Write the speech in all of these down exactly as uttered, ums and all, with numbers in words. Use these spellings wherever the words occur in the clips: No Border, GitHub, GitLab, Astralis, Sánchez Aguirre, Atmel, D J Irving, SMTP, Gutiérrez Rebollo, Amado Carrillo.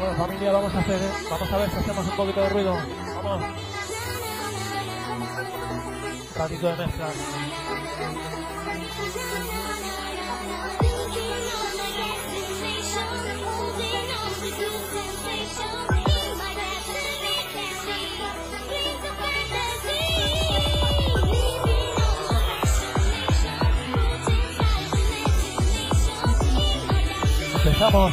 Bueno, familia, vamos a hacer, ¿eh? Vamos a ver si hacemos un poquito de ruido. Vamos. Un ratito de mezcla. Empezamos.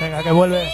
Venga, que vuelve.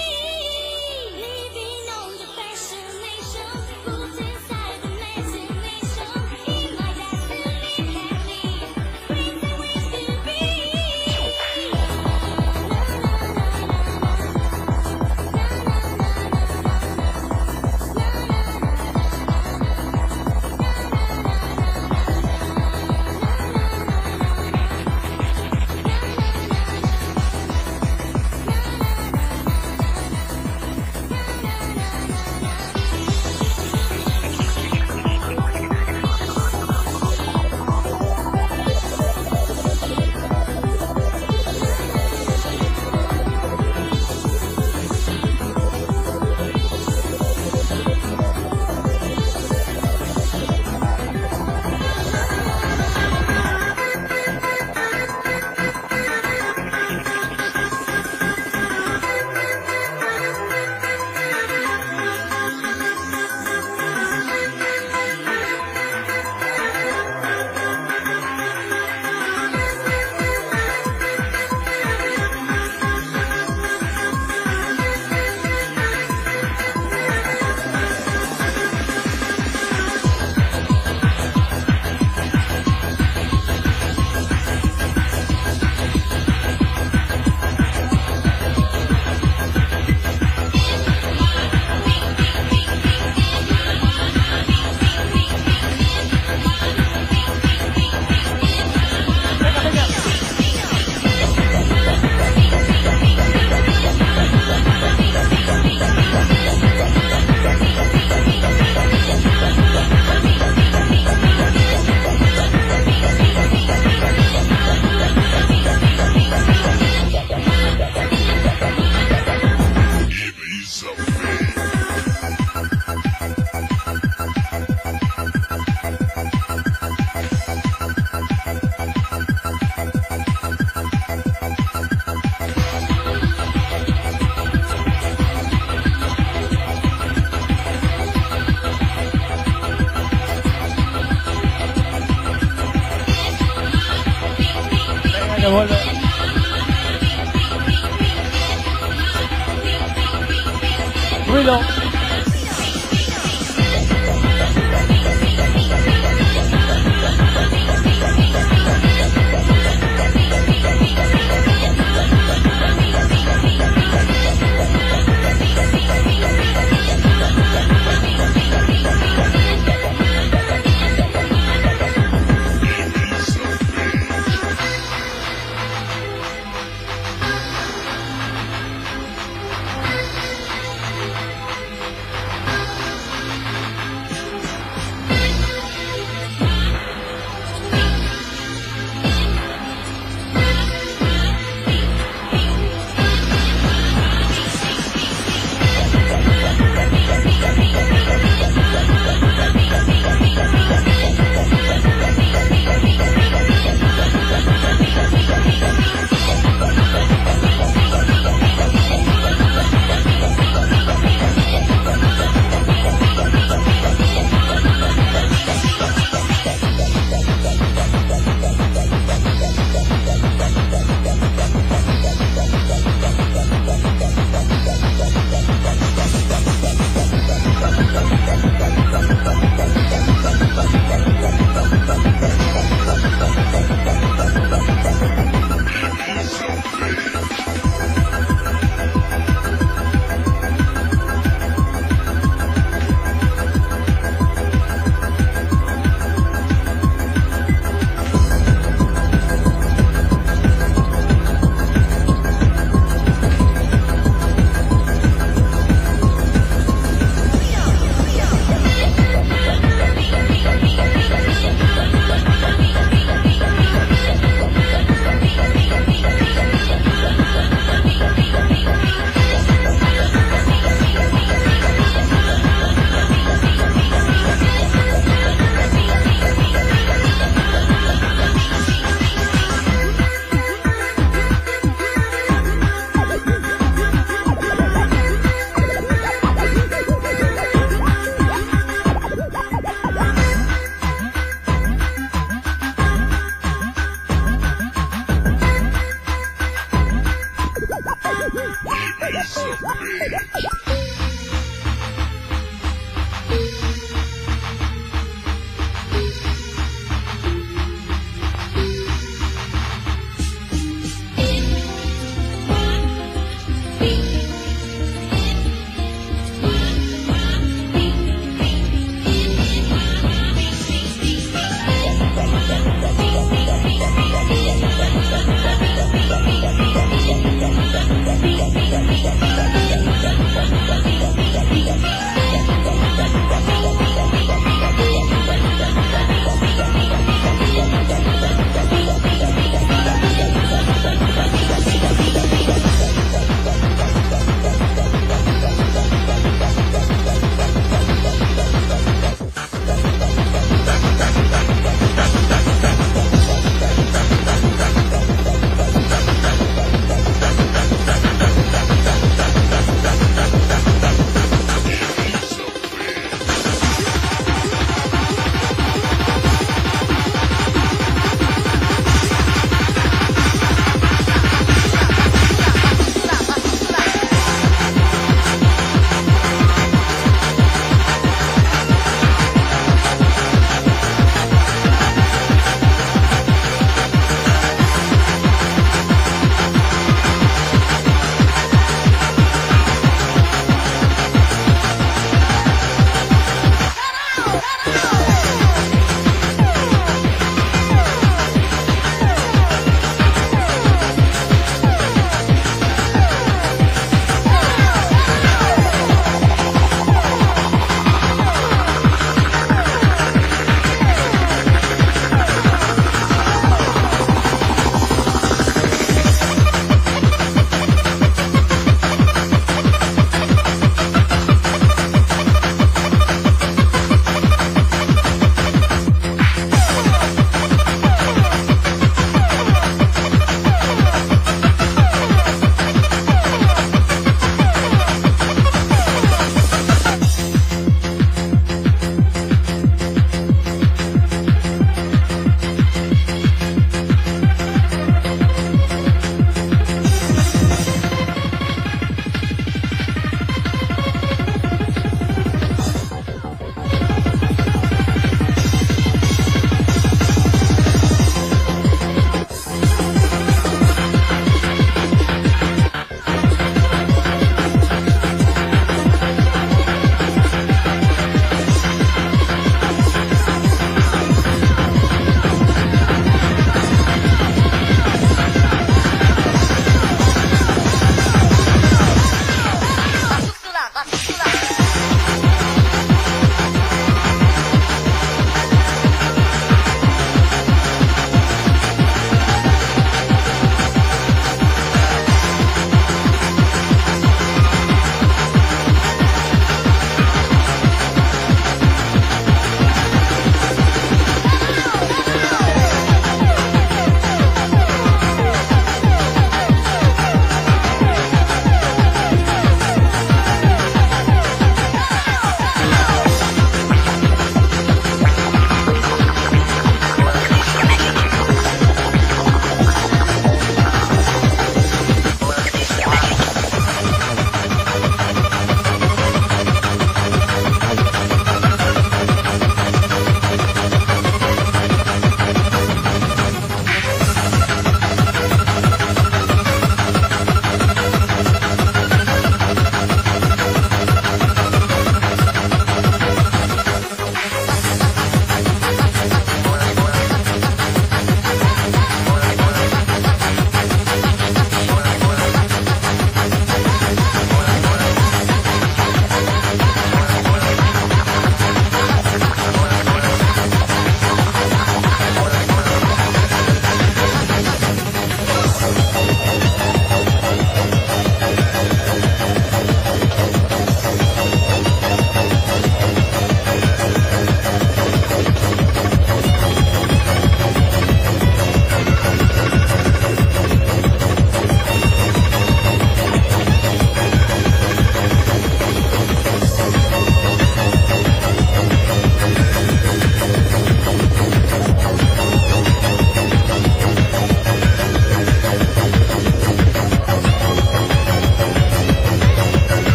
Carrillo. We'll be right back.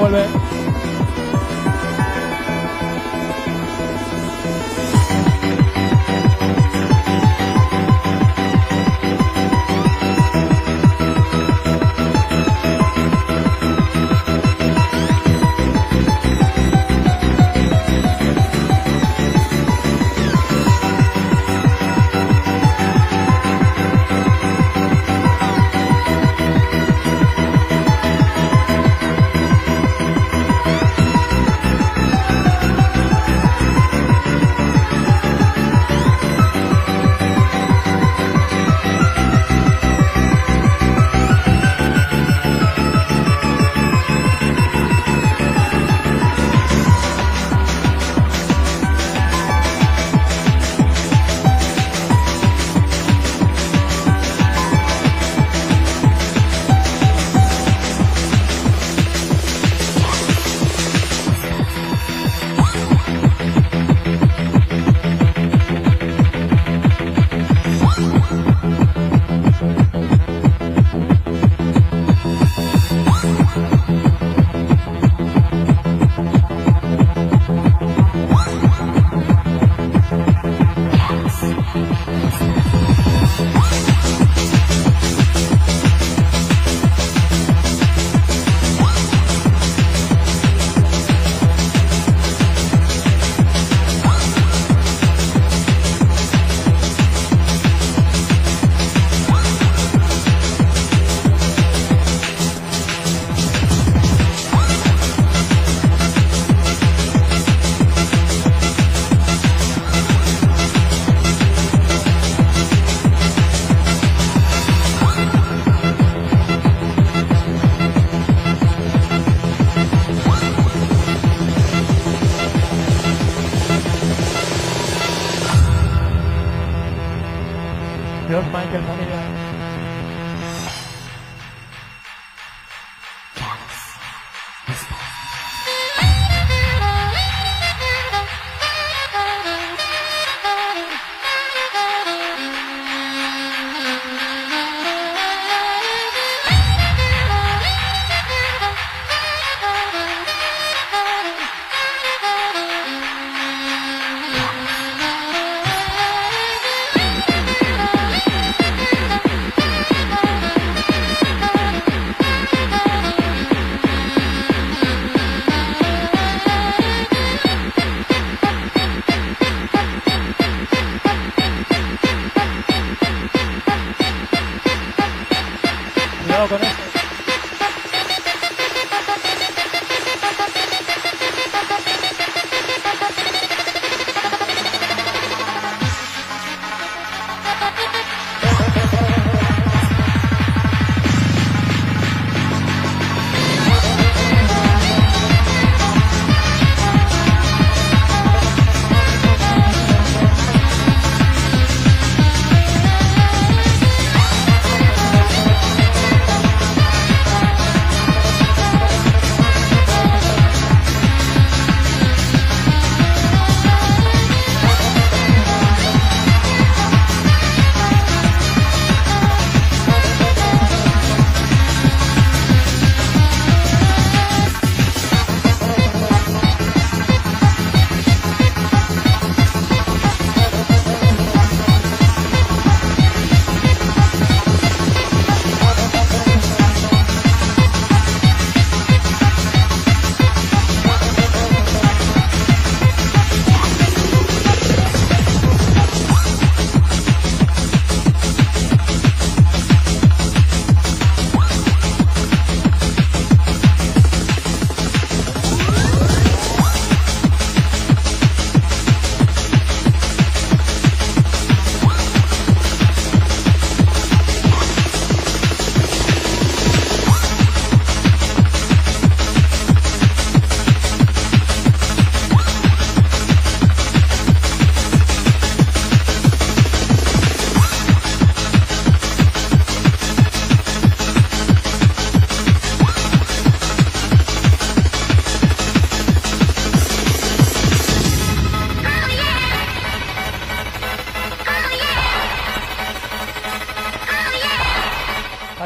vuelve.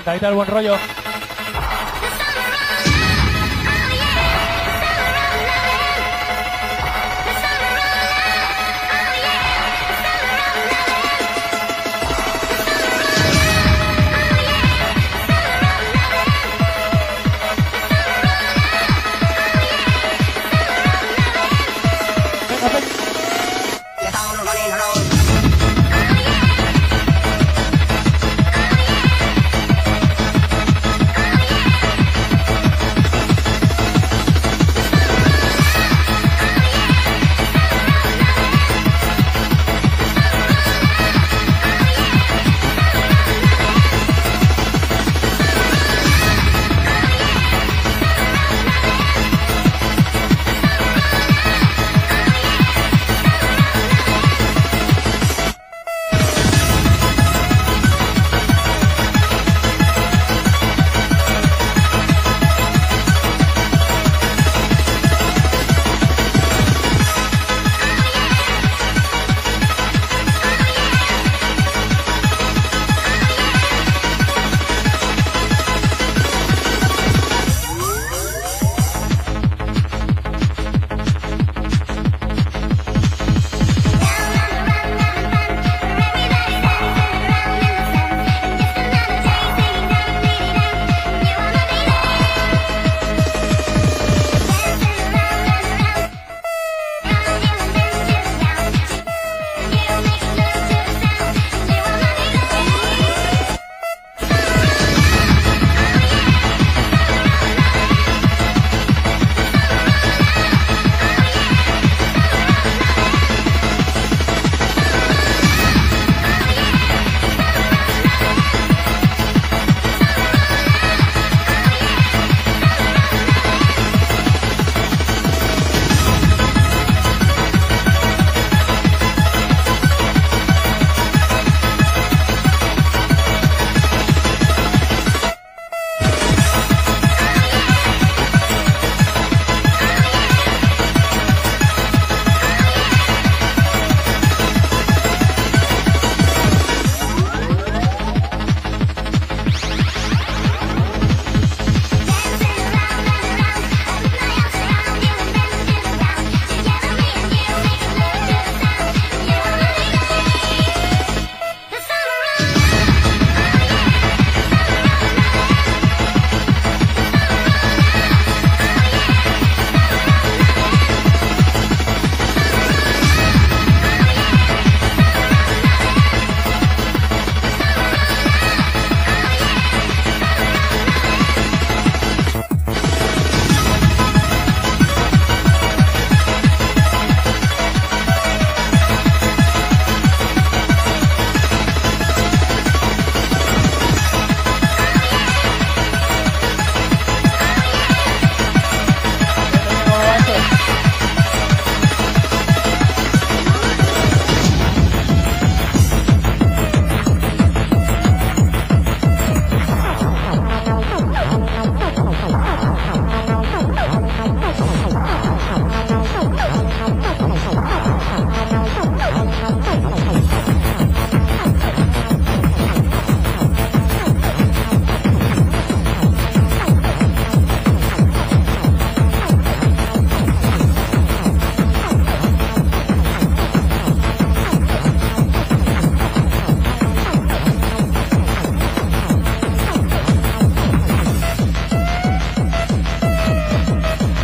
Ahí está el buen rollo.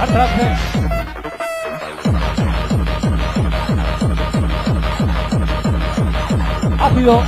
atrás de... Ácido.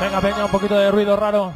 Venga, peña, un poquito de ruido raro.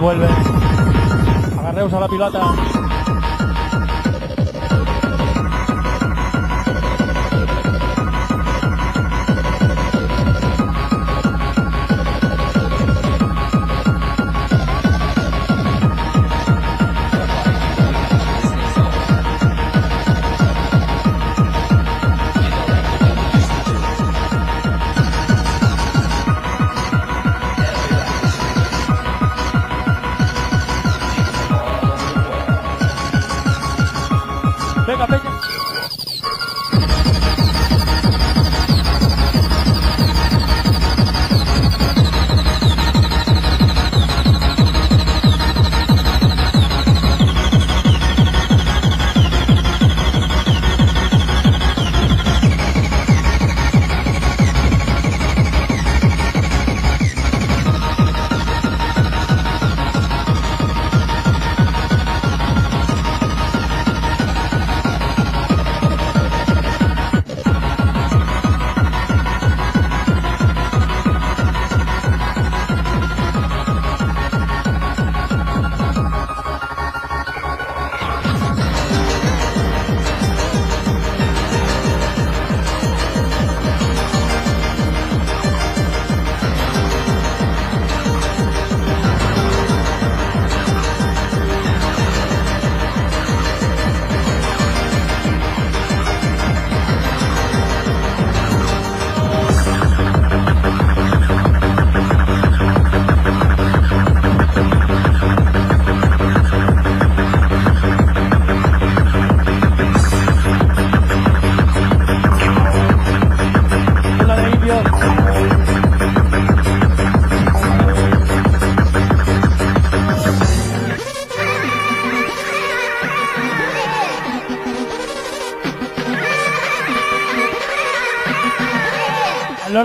Vuelve. Agarreos a la pilota.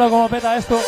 escuchado cómo peta esto.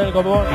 El copón.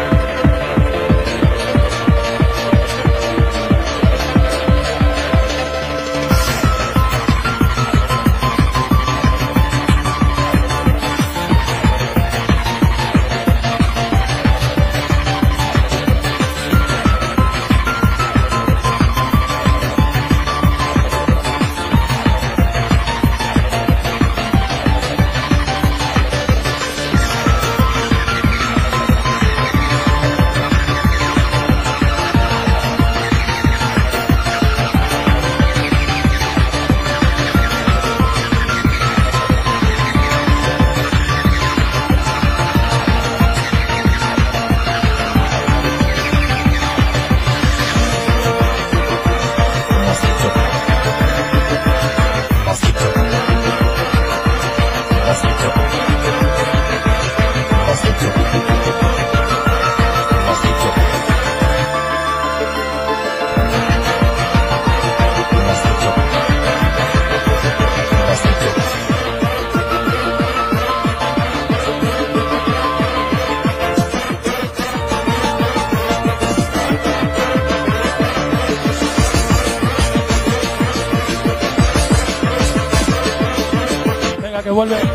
devuelve. Con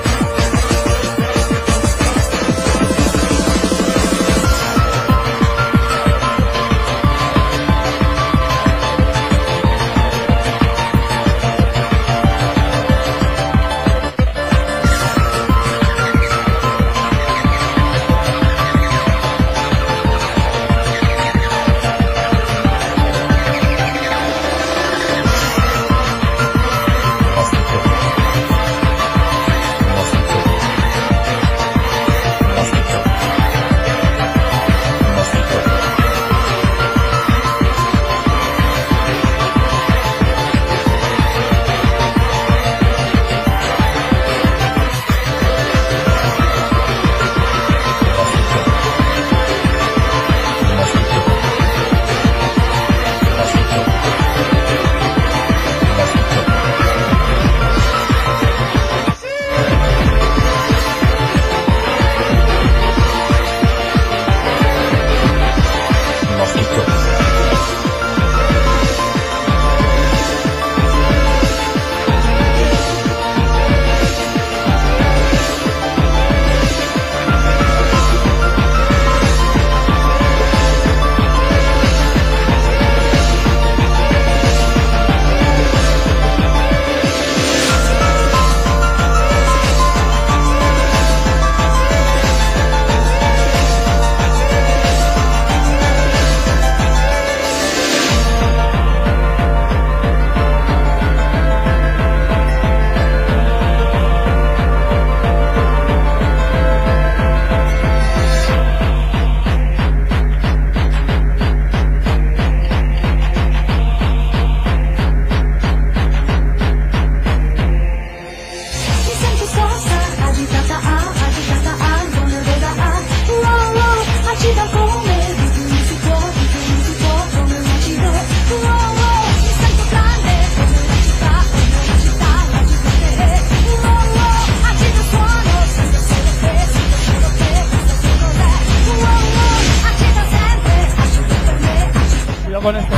esto.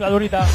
la durita.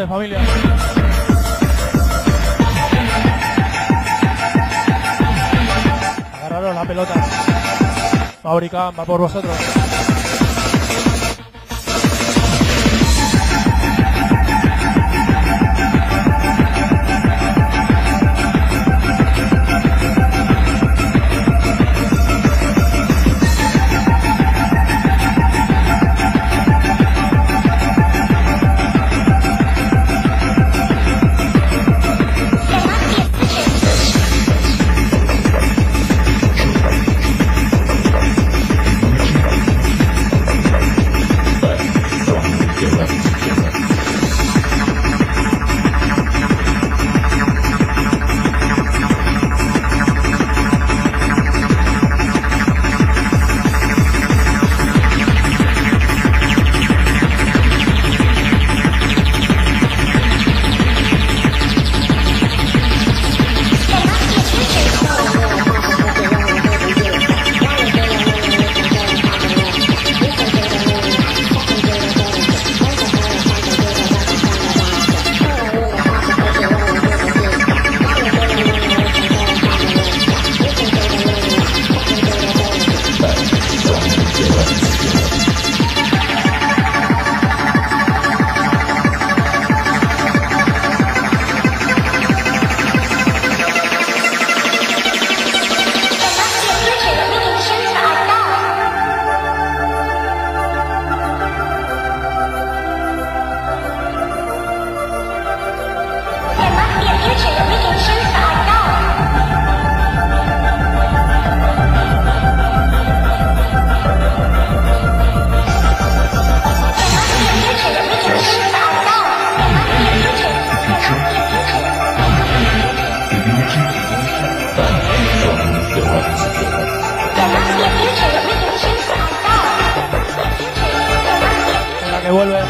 De familia. Agarraros la pelota. Mauricán va por vosotros. que vuelve.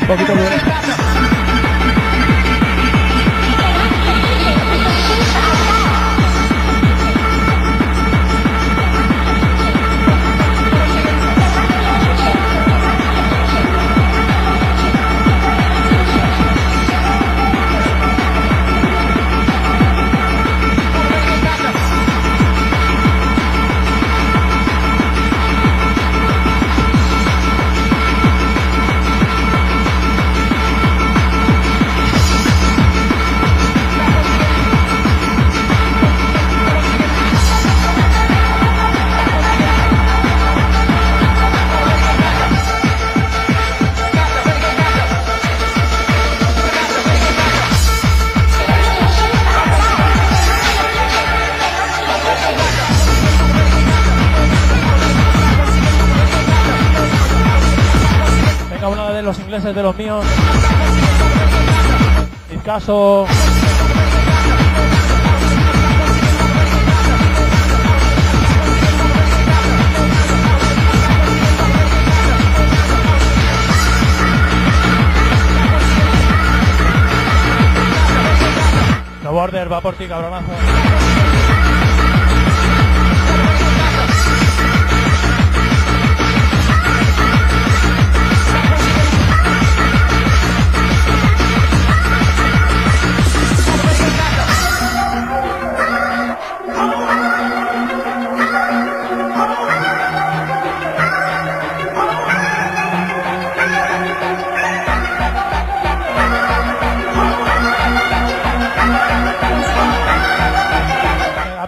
Un poquito duro. Los ingleses de los míos, el caso No Border va por ti, cabronazo.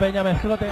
Peña me explote.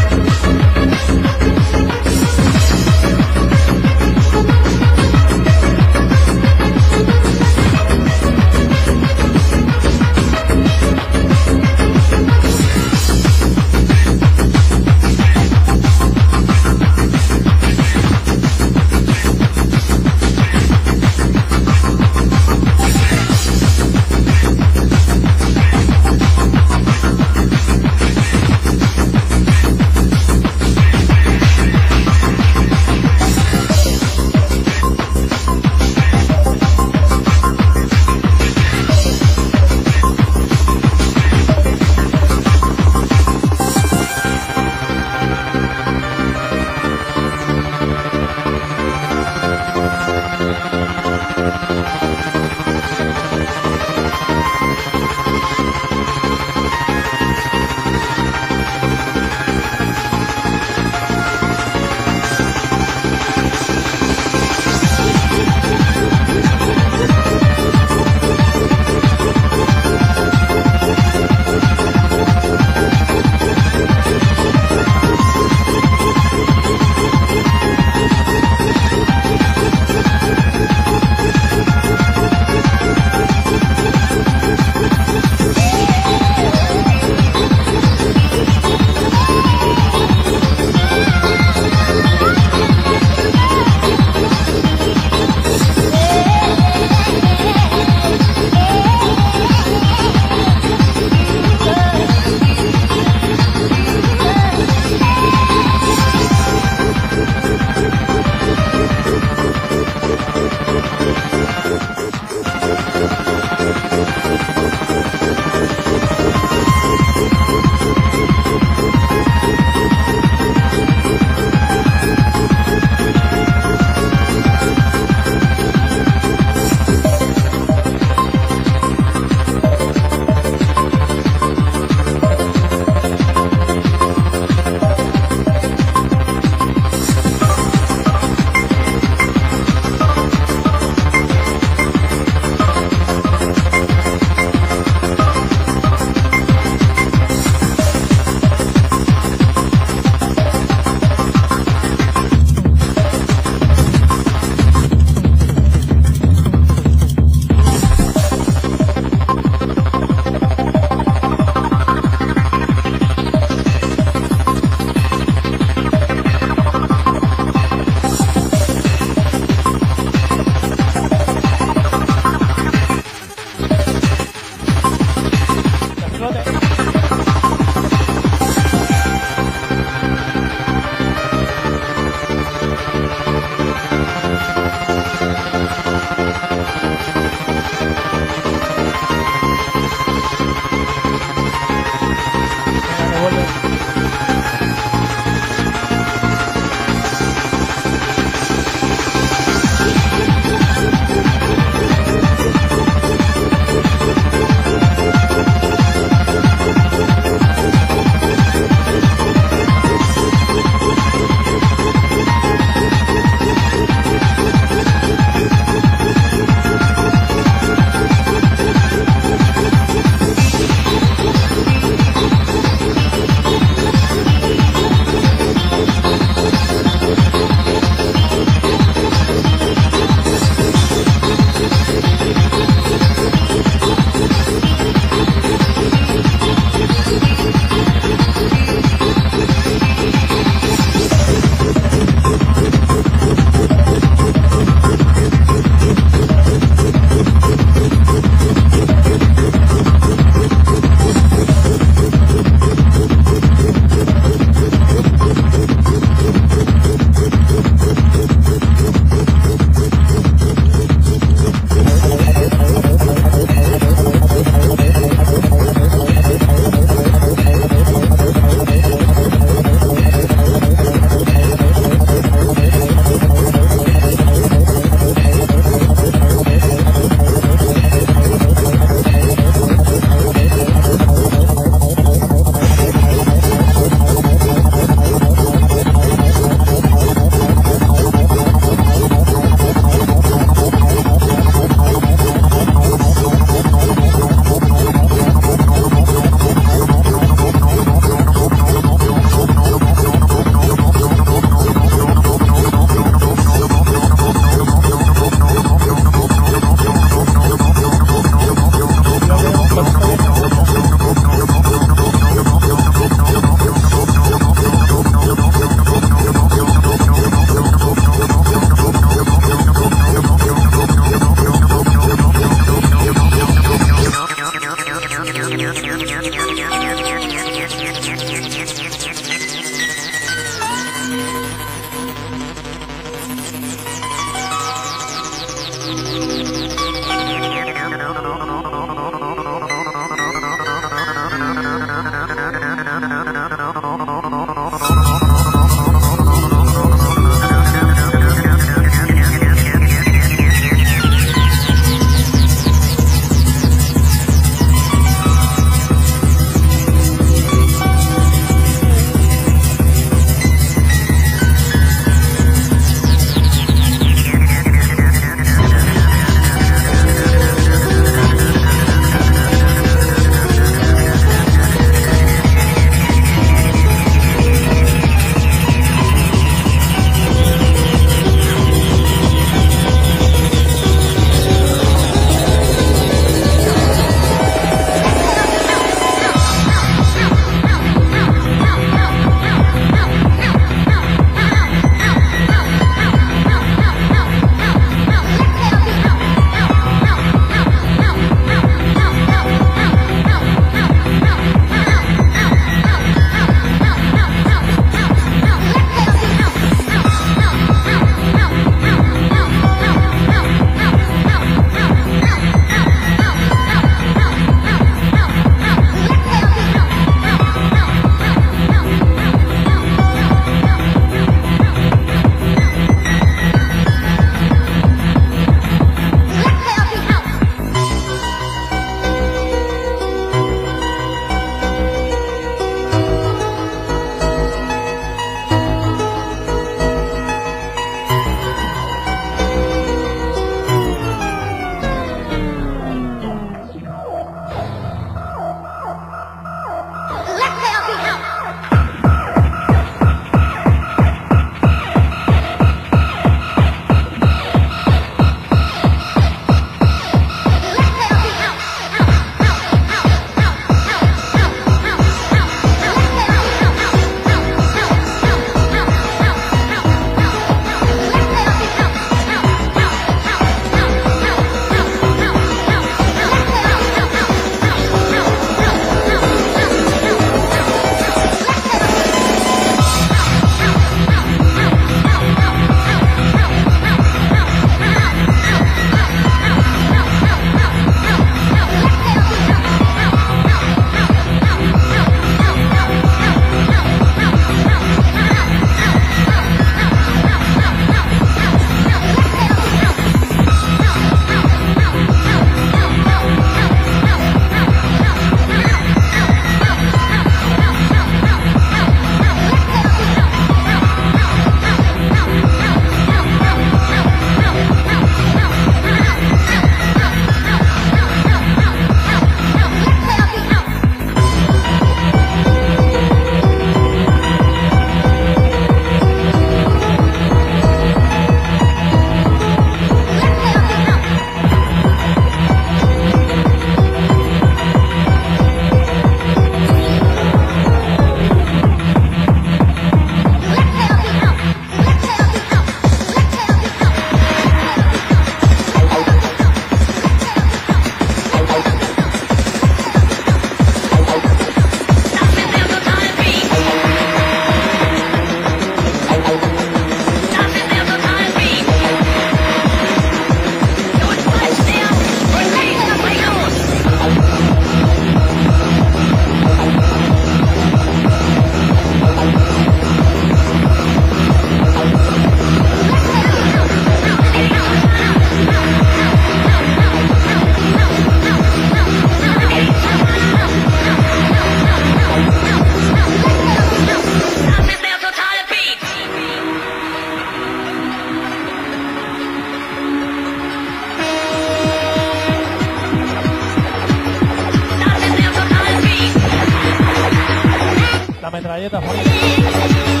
metralleta. Yeah.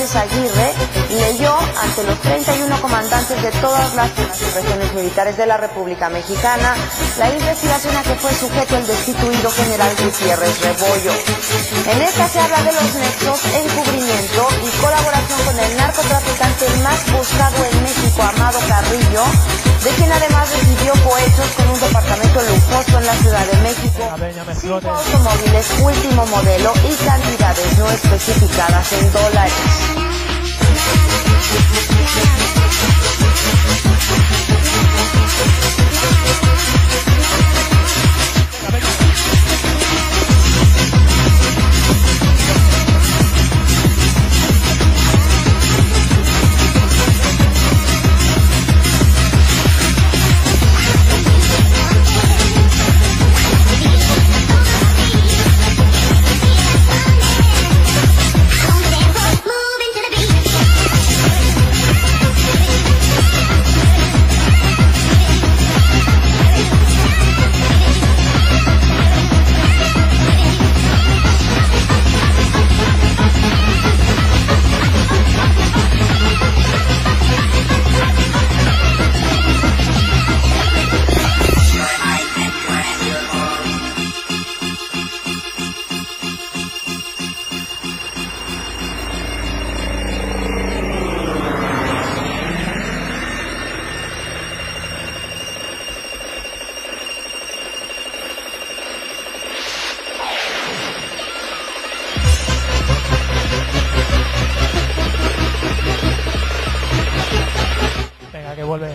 Sánchez Aguirre leyó ante los treinta y uno comandantes de todas las regiones militares de la República Mexicana la investigación a que fue sujeto el destituido general Gutiérrez Rebollo. En esta se habla de los nexos, encubrimiento y colaboración con el narcotraficante más buscado en México, Amado Carrillo, de quien además recibió cohechos con un departamento lujoso en la Ciudad de México, cinco automóviles último modelo y cantidades no especificadas en dólares. Que vuelve.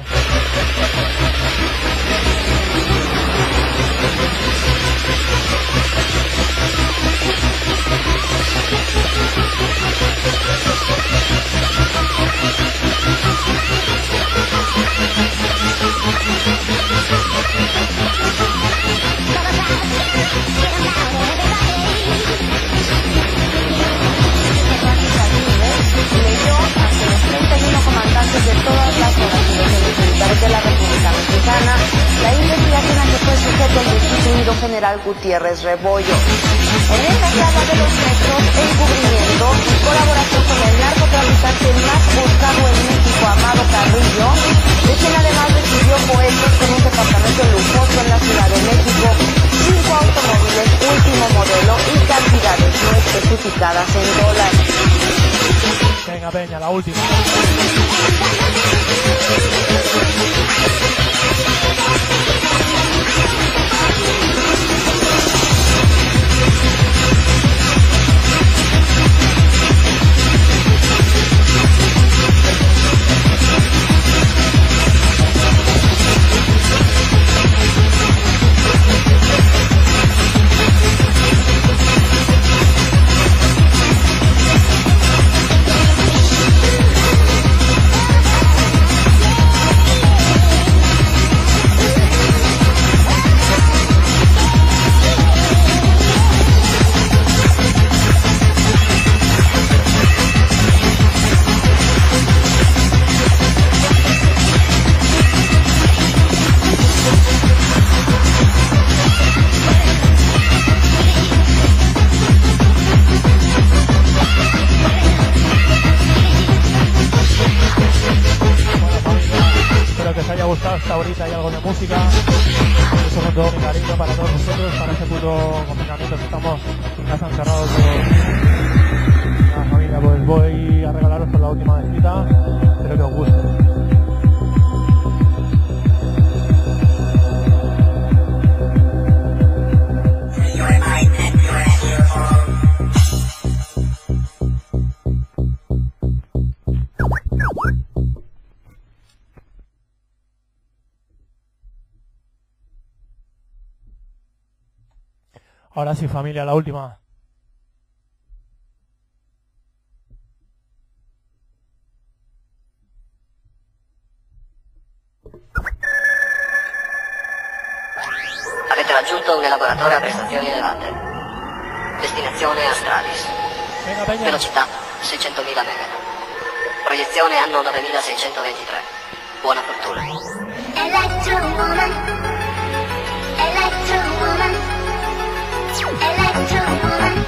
General Gutiérrez Rebollo. En esta charla de los nexos, encubrimiento y colaboración con el narcotraficante más buscado en México, Amado Carrillo, de quien además recibió cohechos con un departamento lujoso en la Ciudad de México, cinco automóviles último modelo y cantidades no especificadas en dólares. Venga, Peña, la última. Hasta ahorita hay algo de música, eso con todo mi cariño para todos nosotros, para este puto confinamiento que estamos en casa encerrados todos. Nada, familia, pues voy a regalaros con la última visita, espero que os guste. Ahora sí, familia, la última. Avete raggiunto un elaboratore a prestazioni elevate. Destinazione Astralis. Velocità seicentomila mega. Proiezione anno novemilaseicentoventitré. Buona fortuna. Electro Woman. Electro Woman. Electro woman, electro woman.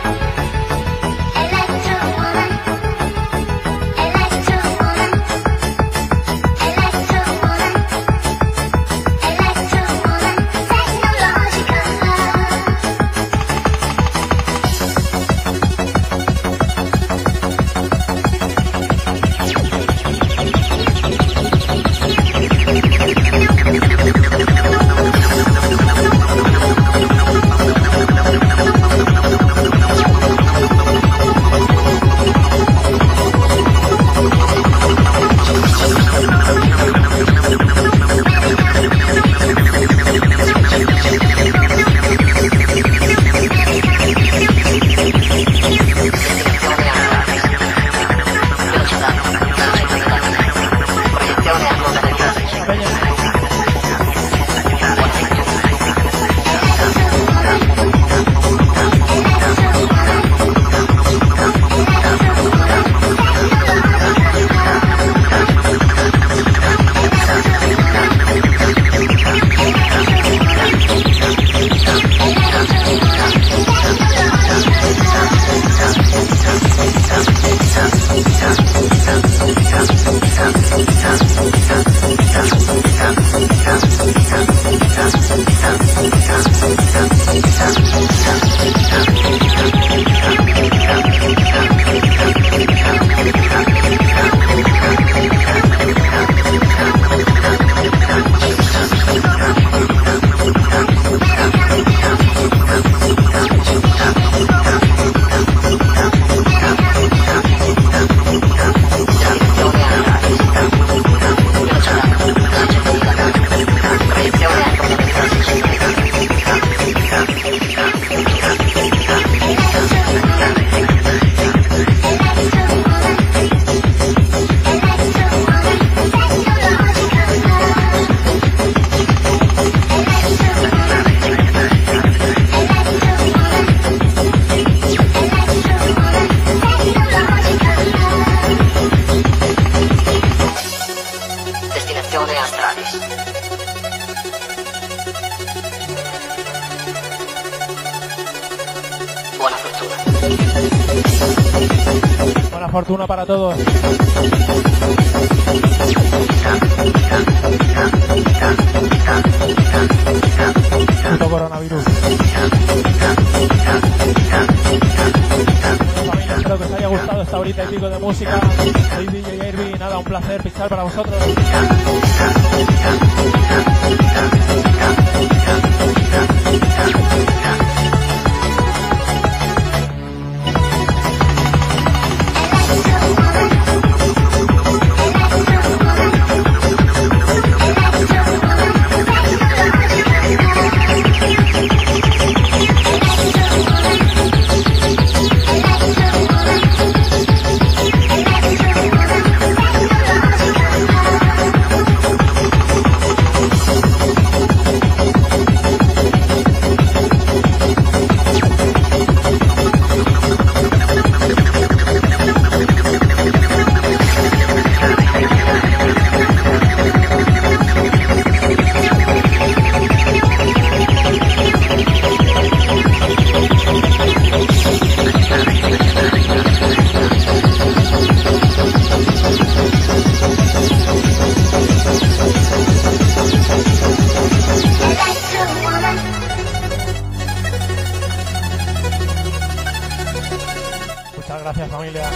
Buena fortuna para todos. Puto coronavirus. Espero que os haya gustado esta horita y pico de música. Soy D J Irving, nada, un placer pinchar para vosotros. Gracias, familia.